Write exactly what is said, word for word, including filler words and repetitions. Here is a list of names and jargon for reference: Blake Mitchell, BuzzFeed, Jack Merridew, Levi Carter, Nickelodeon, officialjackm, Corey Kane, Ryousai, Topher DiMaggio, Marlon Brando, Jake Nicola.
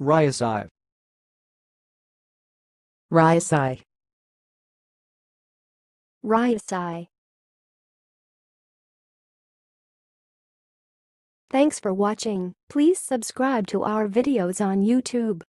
Ryousai. Ryousai. Ryousai. Thanks for watching. Please subscribe to our videos on YouTube.